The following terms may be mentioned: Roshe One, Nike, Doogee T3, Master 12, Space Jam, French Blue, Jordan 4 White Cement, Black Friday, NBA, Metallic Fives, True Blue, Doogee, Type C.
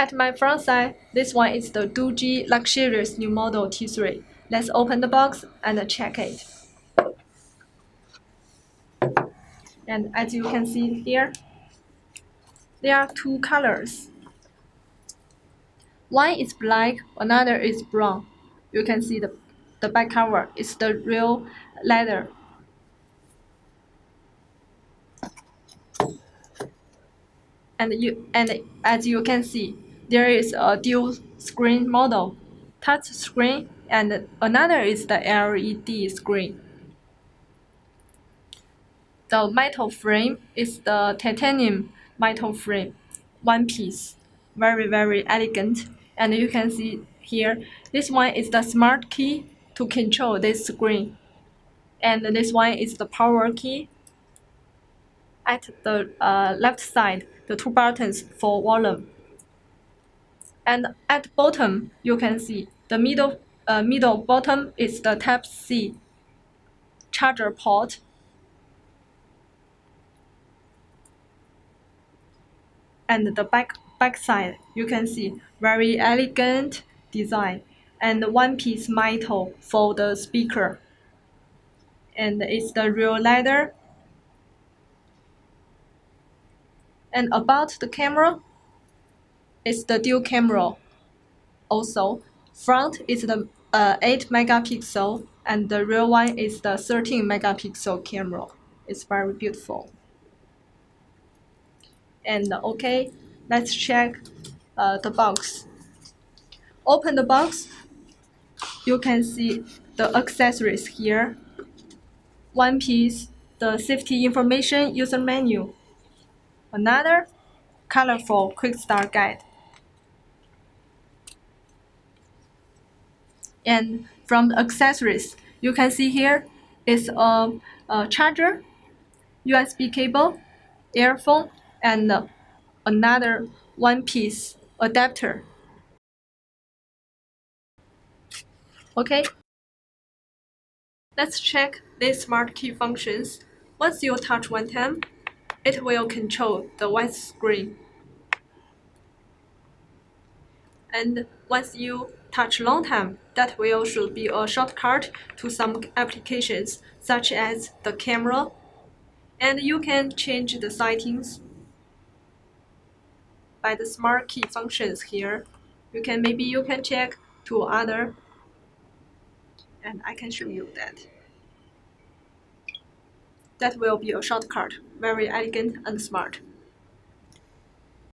At my front side, this one is the Doogee luxurious new model T3. Let's open the box and check it. And as you can see here, there are two colors. One is black, another is brown. You can see the back cover is the real leather. And as you can see, there is a dual screen model, touch screen, and another is the LED screen. The metal frame is the titanium metal frame, one piece, very elegant. And you can see here, this one is the smart key to control this screen, and this one is the power key. At the left side, the two buttons for volume. And at bottom, you can see the middle bottom is the Type C charger port. And the back side, you can see very elegant design and one piece metal for the speaker. And it's the real leather. And about the camera, it's the dual camera. Also, front is the 8 megapixel, and the rear one is the 13 megapixel camera. It's very beautiful. And okay, let's check the box. Open the box. You can see the accessories here. One piece, the safety information user manual. Another colorful quick start guide. And from the accessories, you can see here is a charger, USB cable, earphone, and another one-piece adapter. Okay, let's check these smart key functions. Once you touch one time, it will control the white screen. And once you touch long time, that will should be a shortcut to some applications such as the camera. And you can change the settings by the smart key functions here. Maybe you can check to other, and I can show you that. That will be a shortcut, very elegant and smart.